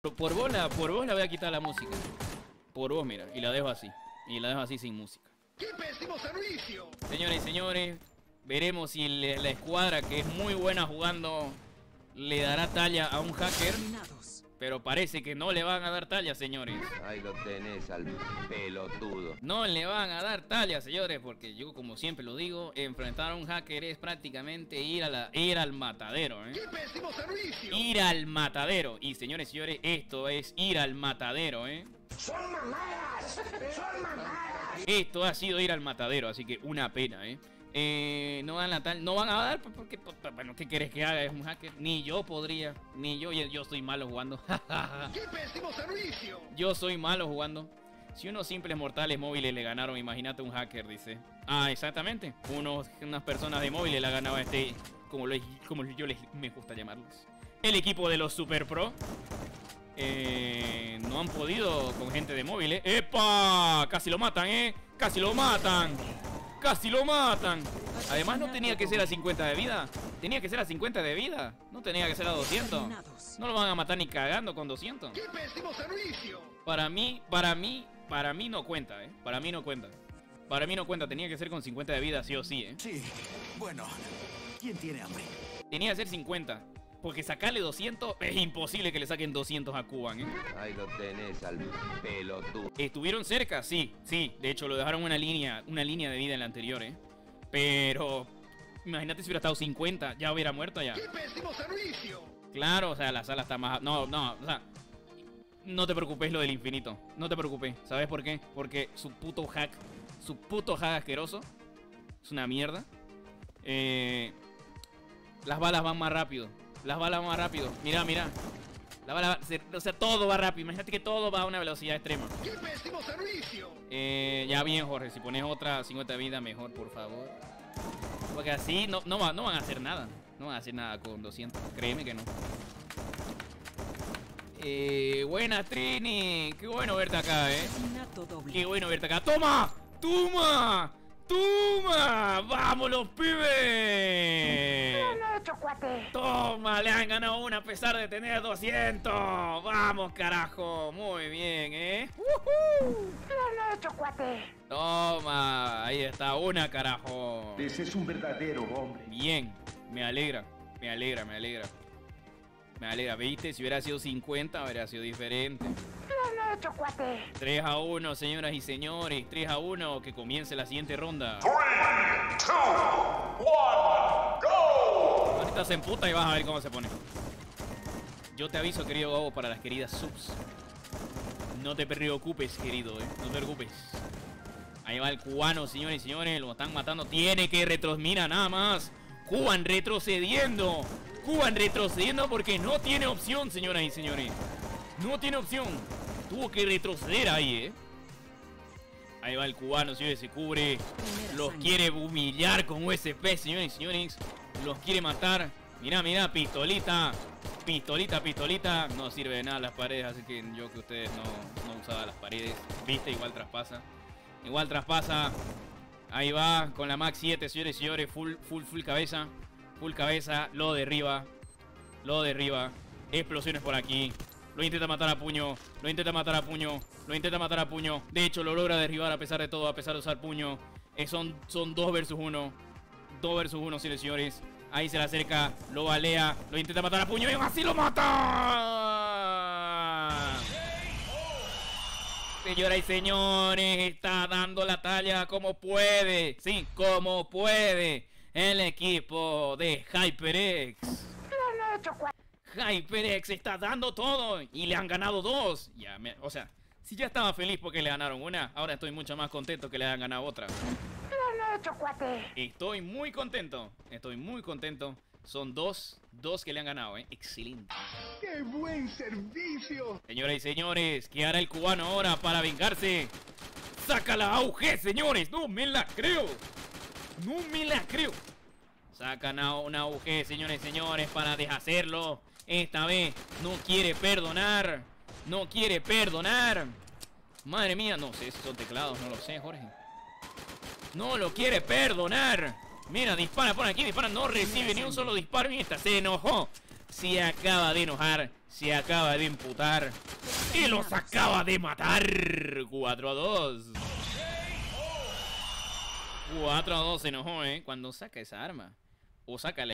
Por vos la voy a quitar la música. Por vos, mira, y la dejo así. Y la dejo así sin música. ¡Qué pésimo servicio! Señores y señores, veremos si la escuadra, que es muy buena jugando, le dará talla a un hacker. Pero parece que no le van a dar talla, señores. Ahí lo tenés al pelotudo. No le van a dar talla, señores, porque yo, como siempre lo digo, enfrentar a un hacker es prácticamente ir al matadero, ¿eh? ¡Qué pésimo servicio! Ir al matadero. Y señores y señores, esto es ir al matadero, ¿eh? ¡Son mamadas! ¡Son mamadas! Esto ha sido ir al matadero, así que una pena, ¿eh? No van a dar porque, bueno, ¿qué querés que haga? Es un hacker. Ni yo podría, ni yo, yo soy malo jugando. ¡Qué pésimo servicio! Yo soy malo jugando. Si unos simples mortales móviles le ganaron, imagínate un hacker, dice. Ah, exactamente. Unas personas de móviles la ganaba este, como yo me gusta llamarlos, el equipo de los Super Pro. No han podido con gente de móviles. ¡Epa! Casi lo matan, ¿eh? Casi lo matan. ¡Casi lo matan! Además no tenía que ser a 50 de vida. Tenía que ser a 50 de vida. No tenía que ser a 200. No lo van a matar ni cagando con 200. ¡Qué pésimo servicio! Para mí no cuenta, ¿eh? Para mí no cuenta. Para mí no cuenta. Tenía que ser con 50 de vida sí o sí, ¿eh? Sí. Bueno, ¿quién tiene hambre? Tenía que ser 50. Porque sacarle 200 es imposible que le saquen 200 a Cuban, ¿eh? Ahí lo tenés al pelotudo. ¿Estuvieron cerca? Sí, sí. De hecho, lo dejaron una línea de vida en la anterior, ¿eh? Pero imagínate si hubiera estado 50, ya hubiera muerto ya. ¡Qué pésimo servicio! Claro, o sea, la sala está más... No, o sea... No te preocupes lo del infinito. No te preocupes. ¿Sabes por qué? Porque su puto hack asqueroso es una mierda. Las balas van más rápido. Las balas van más rápido. Mirá. La bala va, o sea, todo va rápido. Imagínate que todo va a una velocidad extrema. ¡Qué pésimo servicio! Ya bien, Jorge. Si pones otra 50 de vida, mejor, por favor. Porque así no van a hacer nada. No van a hacer nada con 200. Créeme que no. Buenas, Trini. Qué bueno verte acá, ¿eh? Qué bueno verte acá. ¡Toma! ¡Toma! ¡Toma! ¡Vamos los pibes! ¡Toma! Le han ganado una a pesar de tener 200. ¡Vamos, carajo! Muy bien, ¿eh? ¡Toma! Ahí está una, carajo. Ese es un verdadero hombre. Bien. Me alegra. ¿Viste? Si hubiera sido 50, hubiera sido diferente. 3-1, señoras y señores. 3-1, que comience la siguiente ronda. 3, 2, 1, go. Ahorita se emputa y vas a ver cómo se pone. Yo te aviso, querido Gabo, para las queridas subs. No te preocupes, querido, no te preocupes. Ahí va el cubano, señores y señores. Lo están matando. Tiene que retroceder nada más. Cuban retrocediendo. Cuban retrocediendo porque no tiene opción, señoras y señores. No tiene opción. Tuvo que retroceder ahí, ¿eh? Ahí va el cubano, señores, se cubre. Los quiere humillar con USP, señores y señores. Los quiere matar. Mirá, pistolita. Pistolita. No sirve de nada las paredes, así que yo que ustedes no usaba las paredes. Viste, igual traspasa. Ahí va, con la Max 7, señores y señores. Full cabeza. Lo derriba. Explosiones por aquí. Lo intenta matar a puño. De hecho, lo logra derribar a pesar de todo, a pesar de usar puño. Son 2 versus 1. 2 versus 1, señores. Ahí se le acerca, lo balea, lo intenta matar a puño y así lo mata. Señoras y señores, está dando la talla como puede. Sí, como puede. El equipo de HyperX. HyperX está dando todo y le han ganado 2. O sea, si ya estaba feliz porque le ganaron una, ahora estoy mucho más contento que le hayan ganado otra. Estoy muy contento. Son 2 que le han ganado, ¿eh? Excelente. ¡Qué buen servicio! Señoras y señores, ¿qué hará el cubano ahora para vengarse? ¡Saca la AUG, señores! ¡No me la creo! Sacan una AUG, señores y señores, para deshacerlo. Esta vez no quiere perdonar. Madre mía, no sé, esos son teclados, no lo sé, Jorge. No lo quiere perdonar. Mira, dispara por aquí, dispara. No recibe ni un solo disparo y esta se enojó. Se acaba de enojar se acaba de imputar y los acaba de matar. 4-2. 4-2 se enojó, ¿eh? Cuando saca esa arma. O saca la...